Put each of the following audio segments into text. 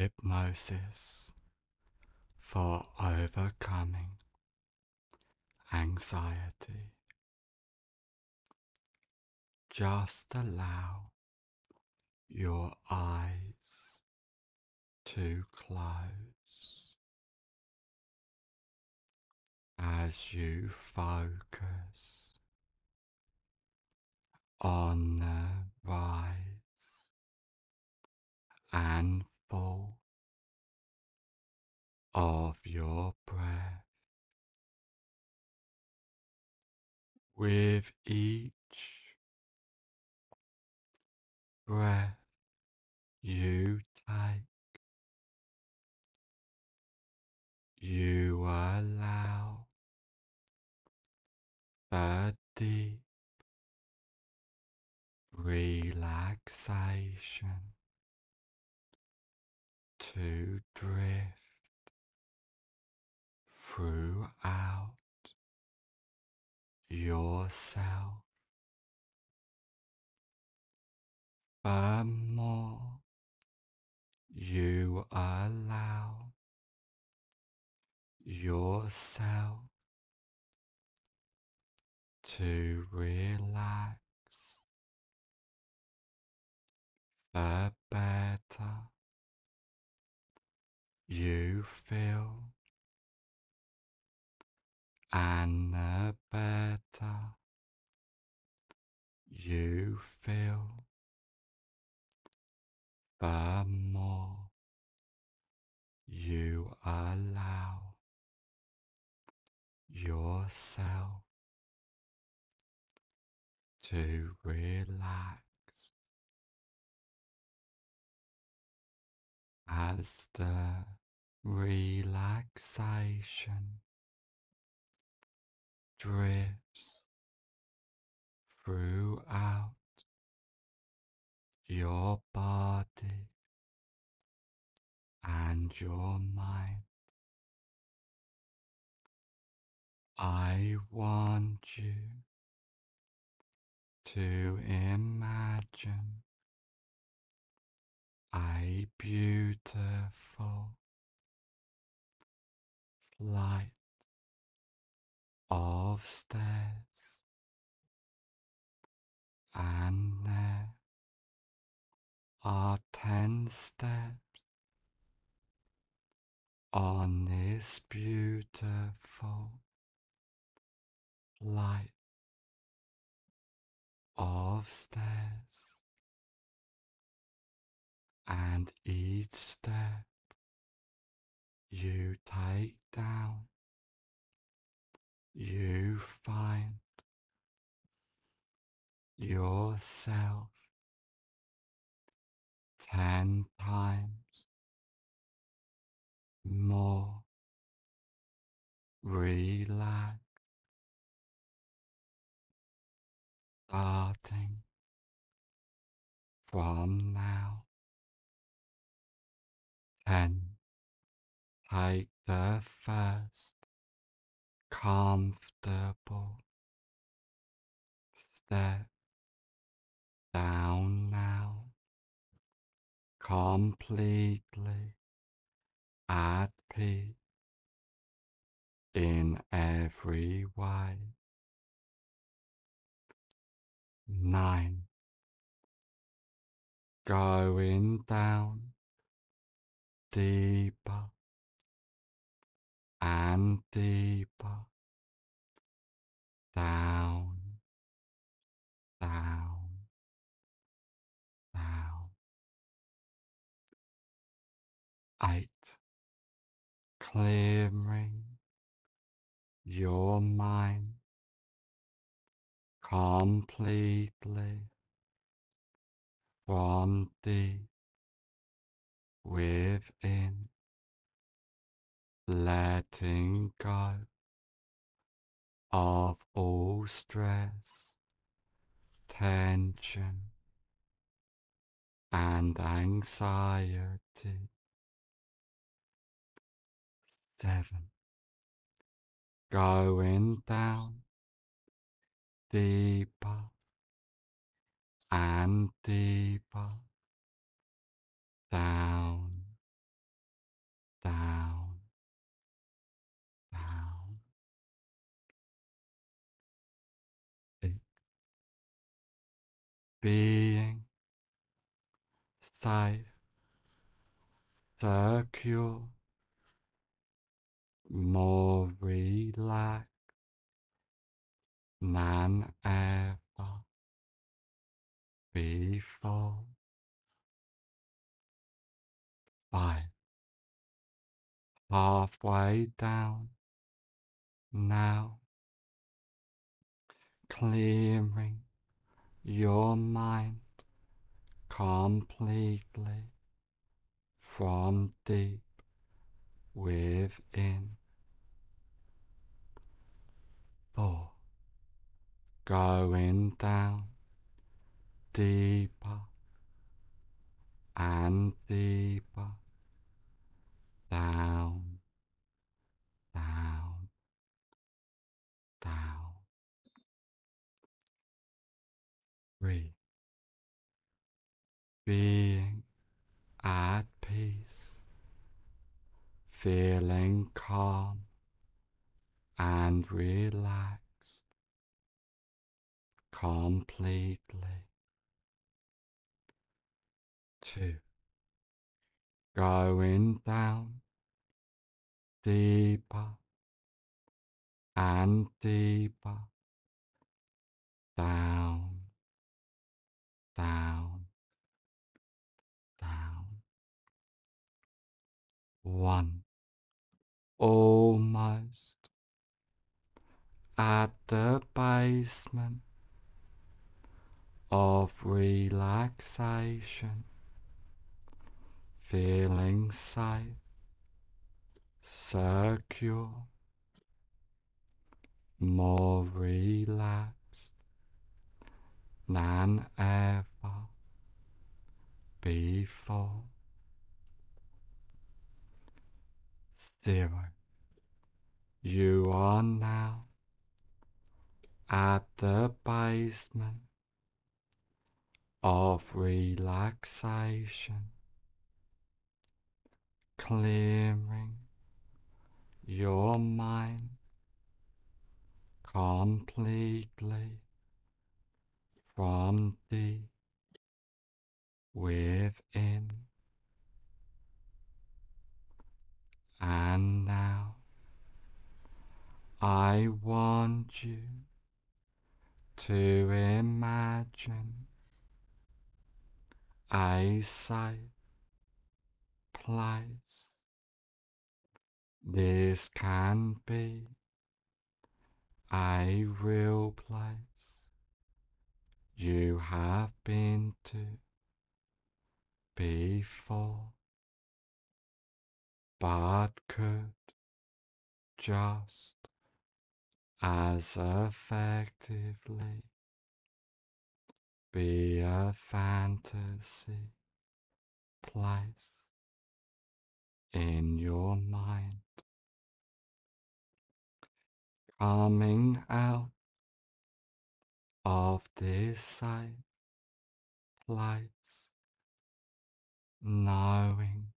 Hypnosis for overcoming anxiety. Just allow your eyes to close as you focus on the rise and fall of your breath. With each breath you take, you allow a deep relaxation to drift throughout yourself. The more you allow yourself to relax, the better you feel, and the better you feel, the more you allow yourself to relax. As the relaxation drifts throughout your body and your mind, I want you to imagine a beautiful flight of stairs, and there are 10 steps on this beautiful flight of stairs, and each step you take down, you find yourself 10 times more relaxed, starting from now. 10. Take the first comfortable step down now, completely at peace in every way. 9. Going down deeper and deeper, down, down, down. 8. Clearing your mind completely from deep within, letting go of all stress, tension, and anxiety. 7. Going down deeper and deeper, down, being, side, circle, more relaxed than ever before. 5. Halfway down now, clearing your mind completely from deep within. 4. Going down deeper and deeper, down, down, down. 3. Being at peace, feeling calm and relaxed completely. 2. Going down deeper and deeper, down, down, down. 1. Almost at the basement of relaxation, feeling safe, secure, more relaxed than ever before. 0. You are now at the basement of relaxation, clearing your mind completely from deep within. And now I want you to imagine a safe place. This can be a real place you have been to before, but could just as effectively be a fantasy place in your mind. Coming out of this safe place, knowing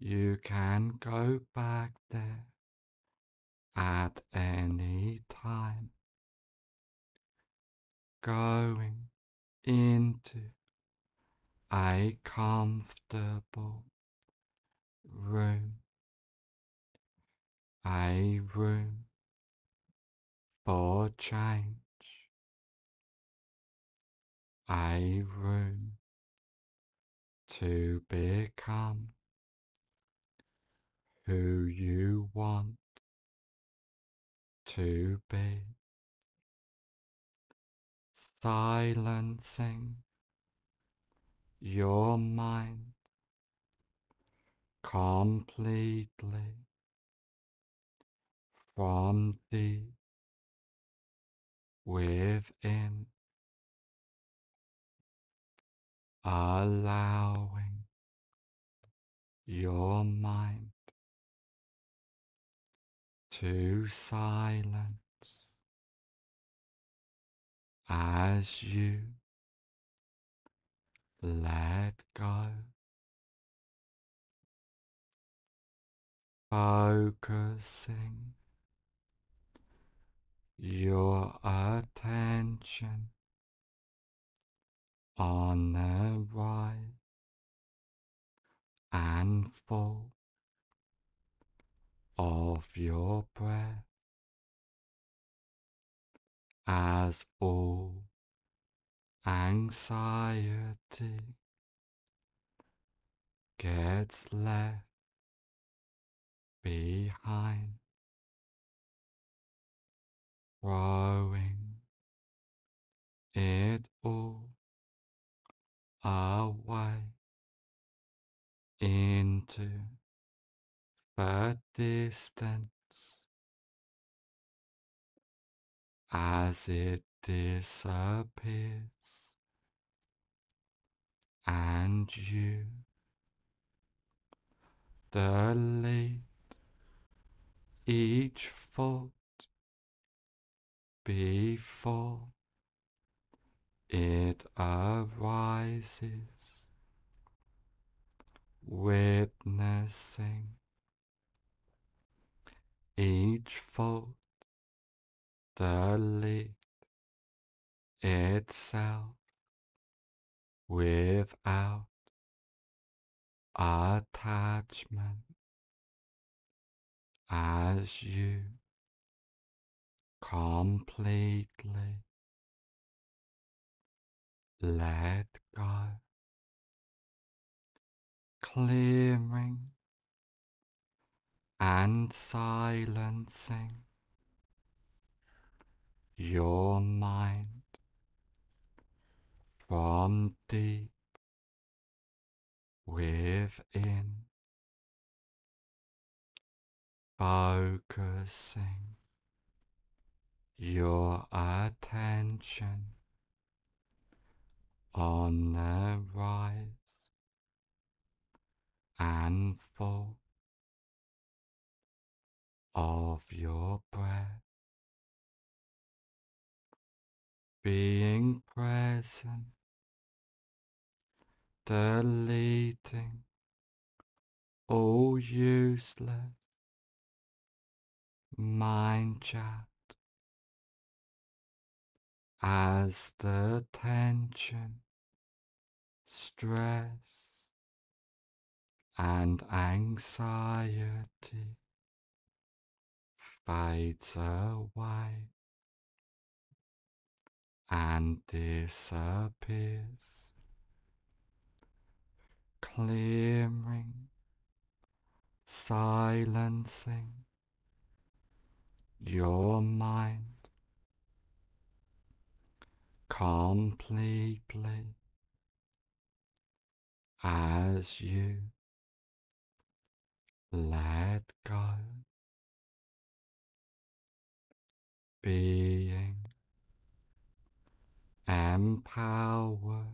you can go back there at any time, going into a comfortable room, a room for change, a room to become who you want to be, silencing your mind completely from deep within, allowing your mind to silence as you let go. Focusing your attention on the right and full of your breath as all anxiety gets left behind, throwing it all away into the distance as it disappears, and you delete each thought before it arises, witnessing each thought delete itself without attachment as you completely let go, clearing and silencing your mind from deep within, focusing your attention on the rise and fall of your breath, being present, deleting all useless mind chat as the tension, stress and anxiety fades away and disappears, clearing, silencing your mind completely as you let go, being empowered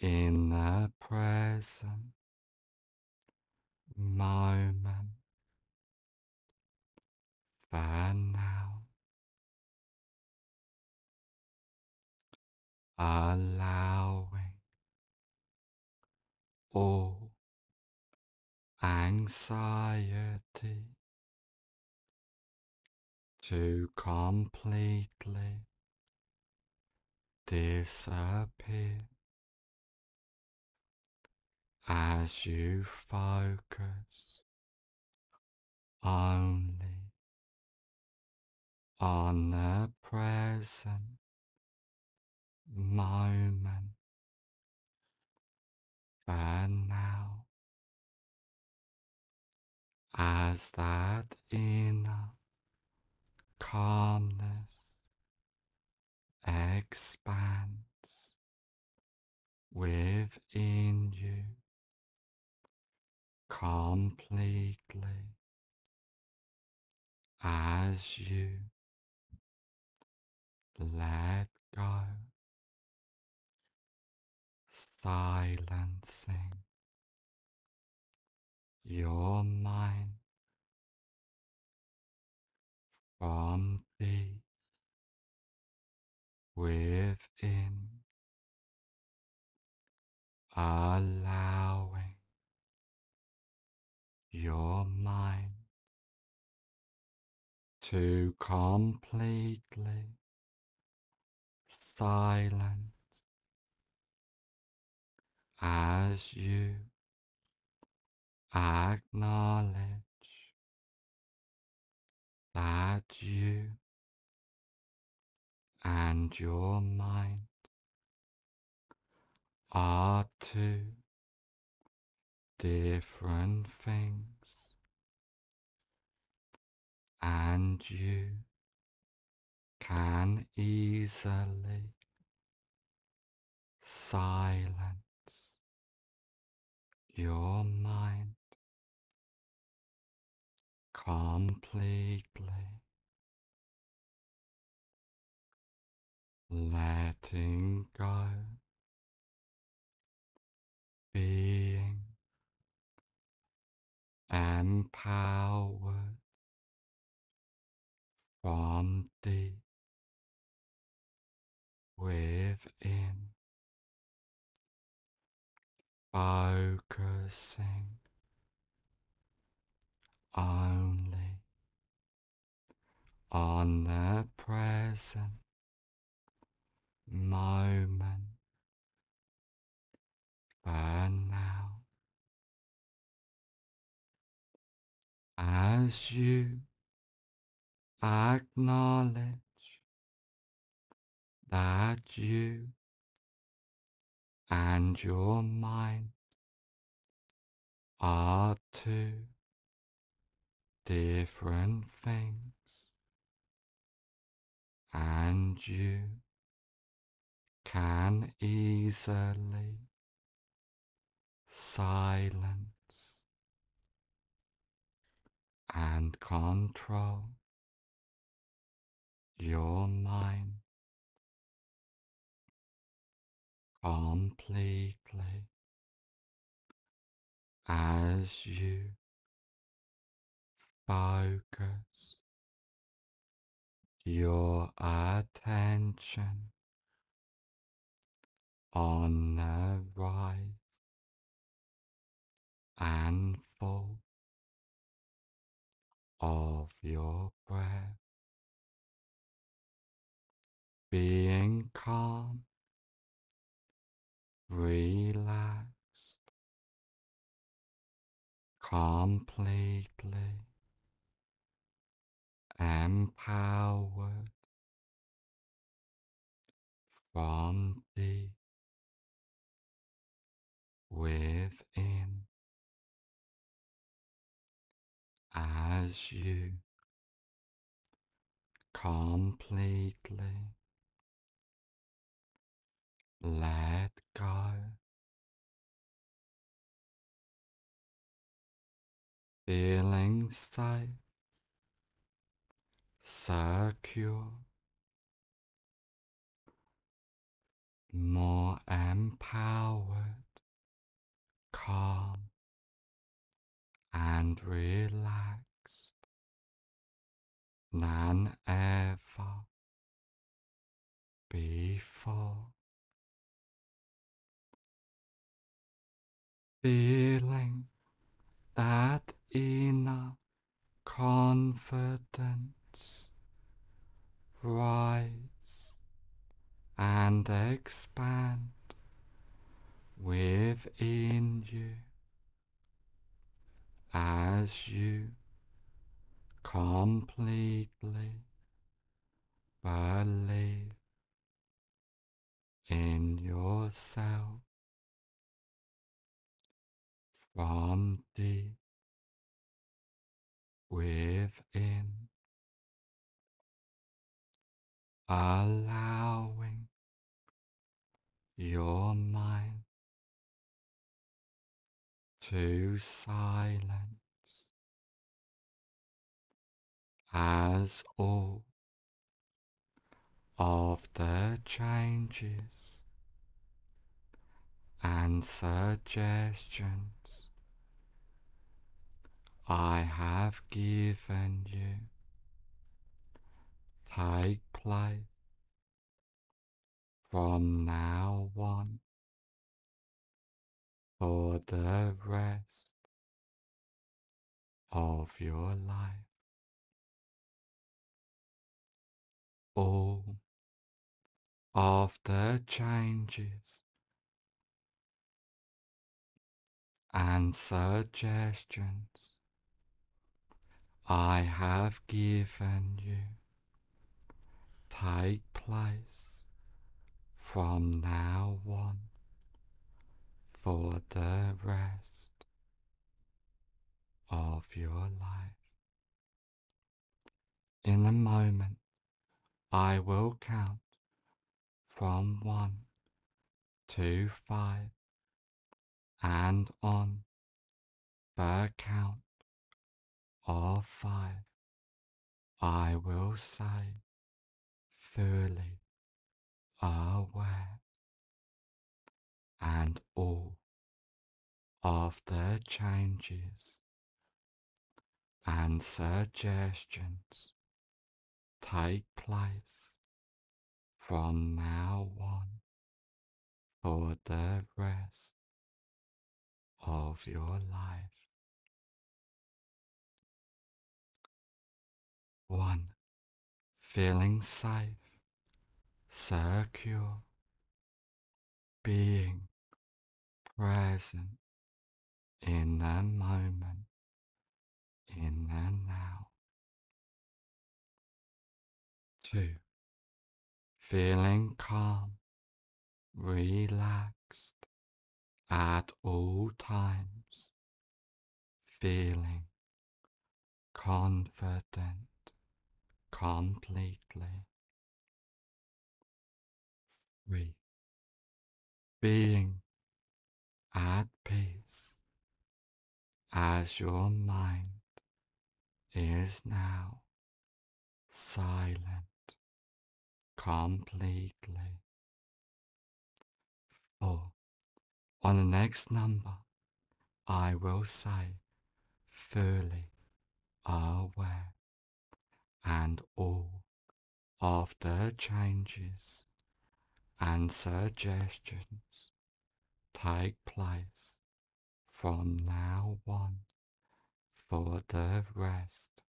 in the present moment for now. Allowing all anxiety to completely disappear as you focus only on the present moment for now, as that inner calmness expands within you completely as you let go, silencing your mind from deep within, allowing your mind to completely silence as you acknowledge that you and your mind are two different things, and you can easily silence your mind completely, letting go, being empowered from deep within, focusing only on the present moment for now. As you acknowledge that you and your mind are two different things, and you can easily silence and control your mind completely as you focus your attention on the rise and fall of your breath, being calm, relaxed, completely empowered from deep within, as you completely let go, feeling safe, secure, more empowered, calm and relaxed than ever before. Feeling that inner confidence rise and expand within you as you completely believe in yourself from deep within, allowing your mind to silence as all of the changes and suggestions I have given you take place from now on for the rest of your life. All after changes and suggestions I have given you take place from now on for the rest of your life. In a moment, I will count from 1 to 5 and on the count of 5 I will say fully aware, and all of the changes and suggestions take place from now on for the rest of your life. 1. Feeling safe, secure, being present in the moment, in the now. 2. Feeling calm, relaxed at all times, feeling confident completely. 3. Being at peace as your mind is now silent completely. 4. On the next number, I will say fully aware, and all of the changes and suggestions take place from now on for the rest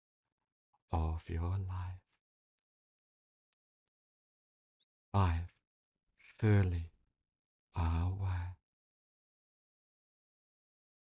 of your life. 5. Fully aware.